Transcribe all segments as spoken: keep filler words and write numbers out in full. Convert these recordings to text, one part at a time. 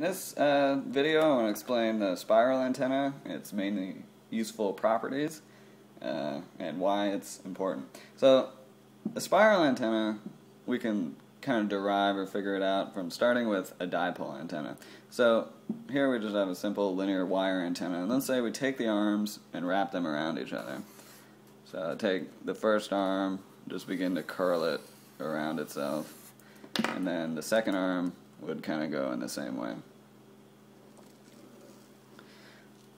In this uh, video, I want to explain the spiral antenna, its mainly useful properties, uh, and why it's important. So, a spiral antenna, we can kind of derive or figure it out from starting with a dipole antenna. So here we just have a simple linear wire antenna, and let's say we take the arms and wrap them around each other. So take the first arm, just begin to curl it around itself, and then the second arm would kind of go in the same way.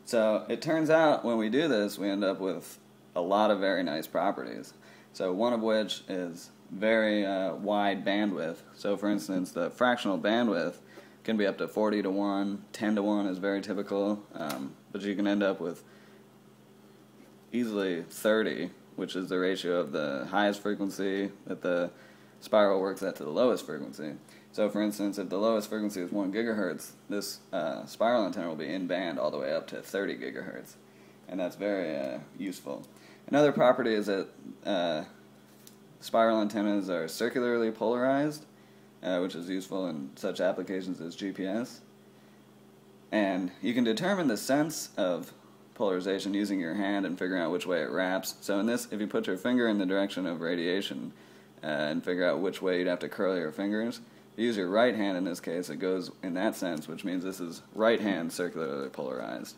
So it turns out when we do this, we end up with a lot of very nice properties. So one of which is very uh, wide bandwidth. So for instance, the fractional bandwidth can be up to forty to one, ten to one is very typical, um, but you can end up with easily thirty, which is the ratio of the highest frequency that the spiral works at to the lowest frequency. So for instance, if the lowest frequency is one gigahertz, this uh, spiral antenna will be in band all the way up to thirty gigahertz, and that's very uh, useful. Another property is that uh, spiral antennas are circularly polarized, uh, which is useful in such applications as G P S. And you can determine the sense of polarization using your hand and figuring out which way it wraps. So in this, if you put your finger in the direction of radiation uh, and figure out which way you'd have to curl your fingers, if you use your right hand in this case, it goes in that sense, which means this is right hand circularly polarized.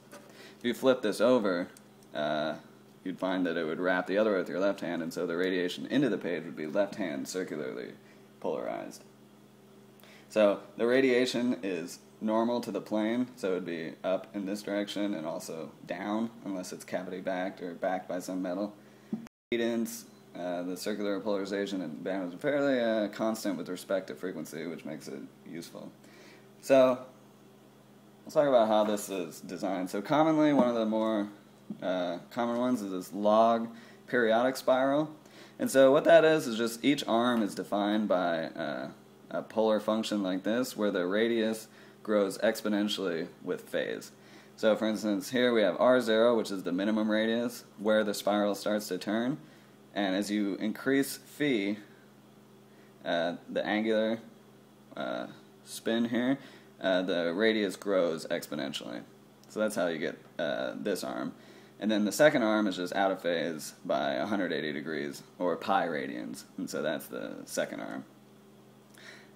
If you flip this over, uh, you'd find that it would wrap the other way with your left hand, and so the radiation into the page would be left hand circularly polarized. So the radiation is normal to the plane, so it would be up in this direction and also down, unless it's cavity backed or backed by some metal. Impedance, uh, the circular polarization and bandwidth are fairly uh, constant with respect to frequency, which makes it useful. So let's talk about how this is designed. So commonly, one of the more Uh, common ones is this log periodic spiral, and so what that is is just each arm is defined by uh, a polar function like this, where the radius grows exponentially with phase. So for instance, here we have R zero, which is the minimum radius where the spiral starts to turn, and as you increase phi, uh, the angular uh, spin here, uh, the radius grows exponentially. So that's how you get uh, this arm. And then the second arm is just out of phase by one hundred eighty degrees, or pi radians, and so that's the second arm.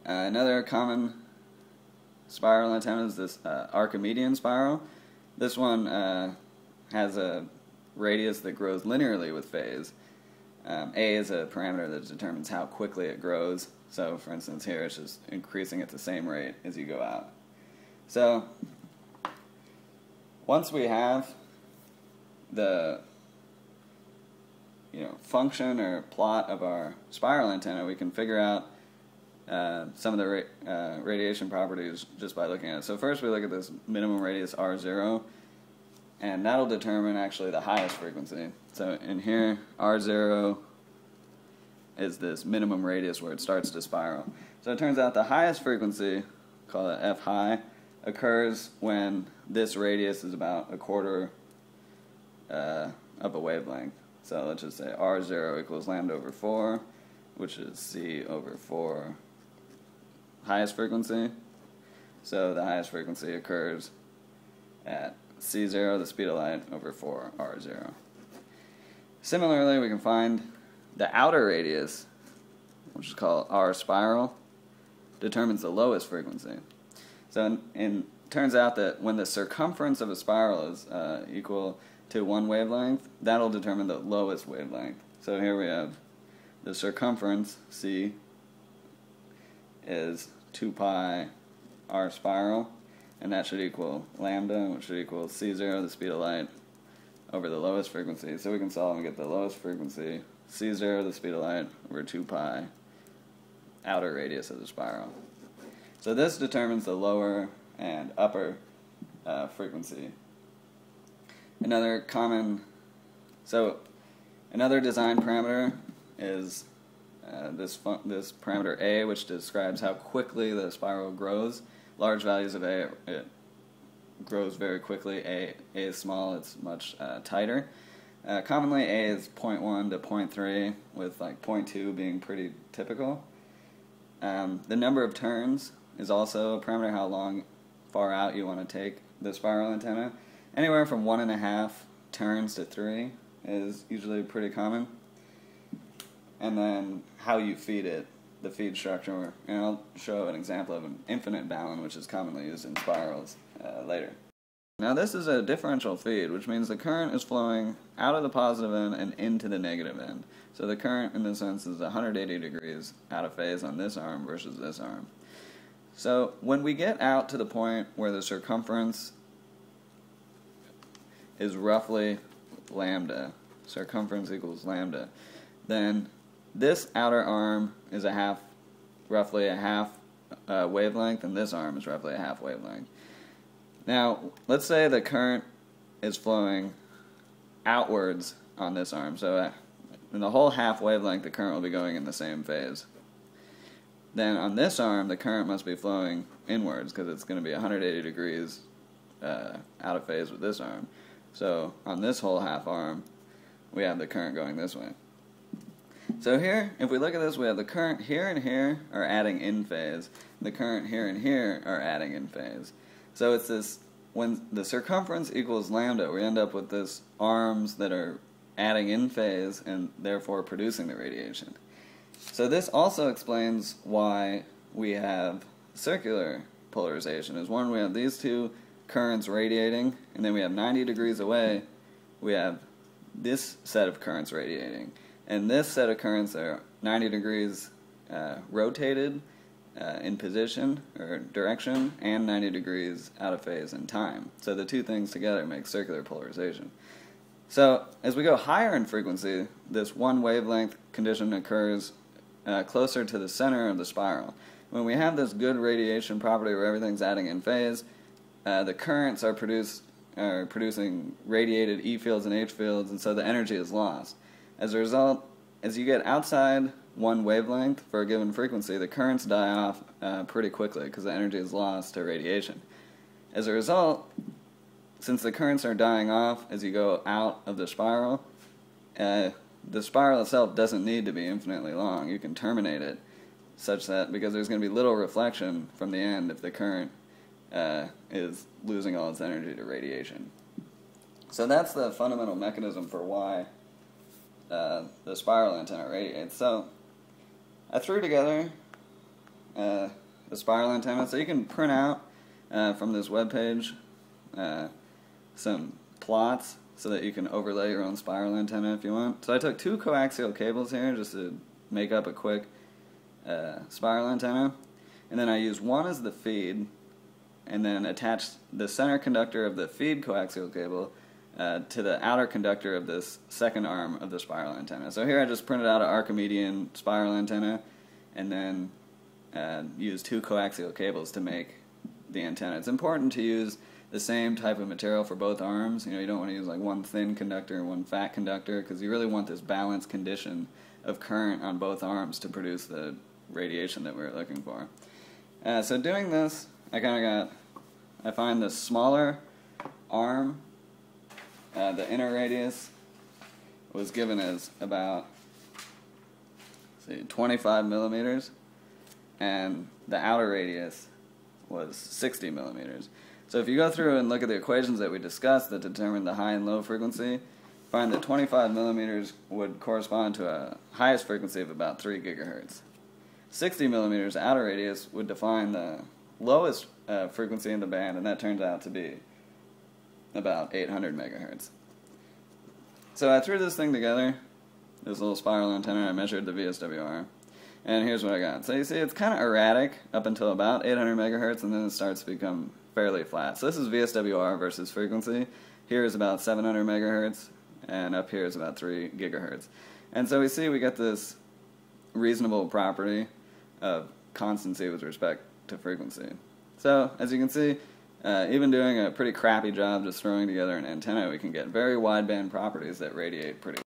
Uh, another common spiral antenna is this uh, Archimedean spiral. This one uh, has a radius that grows linearly with phase. Um, A is a parameter that determines how quickly it grows, so for instance here it's just increasing at the same rate as you go out. So once we have the you know function or plot of our spiral antenna, we can figure out uh, some of the ra uh, radiation properties just by looking at it. So first we look at this minimum radius R zero, and that'll determine actually the highest frequency. So in here, R zero is this minimum radius where it starts to spiral. So it turns out the highest frequency, call it F high, occurs when this radius is about a quarter Uh, of a wavelength. So let's just say R zero equals lambda over four, which is C over four highest frequency. So the highest frequency occurs at C zero, the speed of light, over four R zero. Similarly, we can find the outer radius, which is called R spiral, determines the lowest frequency. So in, in, turns out that when the circumference of a spiral is uh, equal to one wavelength, that'll determine the lowest wavelength. So here we have the circumference, C, is two pi R spiral, and that should equal lambda, which should equal C zero, the speed of light, over the lowest frequency. So we can solve and get the lowest frequency, C zero, the speed of light, over two pi outer radius of the spiral. So this determines the lower and upper uh, frequency. Another common, so another design parameter is uh, this fun, this parameter A, which describes how quickly the spiral grows. Large values of A, it grows very quickly. A, A is small, it's much uh, tighter. Uh, commonly, A is zero point one to zero point three, with like zero point two being pretty typical. Um, the number of turns is also a parameter, how long far out you want to take the spiral antenna. Anywhere from one and a half turns to three is usually pretty common. And then how you feed it, the feed structure, and I'll show an example of an infinite balun, which is commonly used in spirals uh, later. Now this is a differential feed, which means the current is flowing out of the positive end and into the negative end. So the current, in this sense, is one hundred eighty degrees out of phase on this arm versus this arm. So when we get out to the point where the circumference is roughly lambda, circumference equals lambda, then this outer arm is a half, roughly a half uh, wavelength, and this arm is roughly a half wavelength. Now, let's say the current is flowing outwards on this arm, so in the whole half wavelength the current will be going in the same phase. Then on this arm the current must be flowing inwards because it's going to be one hundred eighty degrees uh, out of phase with this arm. So on this whole half arm we have the current going this way. So here, if we look at this, we have the current here and here are adding in phase, the current here and here are adding in phase. So it's this, when the circumference equals lambda, we end up with this arms that are adding in phase and therefore producing the radiation. So this also explains why we have circular polarization. Is one, we have these two currents radiating, and then we have ninety degrees away, we have this set of currents radiating. And this set of currents are ninety degrees uh, rotated, Uh, in position or direction, and ninety degrees out of phase in time. So the two things together make circular polarization. So as we go higher in frequency, this one wavelength condition occurs uh, closer to the center of the spiral. When we have this good radiation property where everything's adding in phase, uh, the currents are produced are producing radiated E fields and H fields, and so the energy is lost. As a result, as you get outside one wavelength for a given frequency, the currents die off uh, pretty quickly because the energy is lost to radiation. As a result, since the currents are dying off as you go out of the spiral, uh, the spiral itself doesn't need to be infinitely long. You can terminate it such that, because there's going to be little reflection from the end if the current uh, is losing all its energy to radiation. So that's the fundamental mechanism for why uh, the spiral antenna radiates. So I threw together uh, a spiral antenna, so you can print out uh, from this webpage uh, some plots so that you can overlay your own spiral antenna if you want. So I took two coaxial cables here just to make up a quick uh, spiral antenna, and then I used one as the feed, and then attached the center conductor of the feed coaxial cable Uh, to the outer conductor of this second arm of the spiral antenna. So here I just printed out an Archimedean spiral antenna, and then uh, used two coaxial cables to make the antenna. It's important to use the same type of material for both arms. You know, you don't want to use like one thin conductor and one fat conductor, because you really want this balanced condition of current on both arms to produce the radiation that we were looking for. Uh, so doing this, I kind of got, I find the smaller arm. Uh, the inner radius was given as about, see, twenty-five millimeters, and the outer radius was sixty millimeters. So if you go through and look at the equations that we discussed that determine the high and low frequency, find that twenty-five millimeters would correspond to a highest frequency of about three gigahertz. sixty millimeters outer radius would define the lowest uh, frequency in the band, and that turns out to be about eight hundred megahertz. So I threw this thing together, this little spiral antenna, I measured the V S W R, and here's what I got. So you see it's kind of erratic up until about eight hundred megahertz, and then it starts to become fairly flat. So this is V S W R versus frequency. Here is about seven hundred megahertz, and up here is about three gigahertz. And so we see we get this reasonable property of constancy with respect to frequency. So as you can see, Uh, even doing a pretty crappy job just throwing together an antenna, we can get very wideband properties that radiate pretty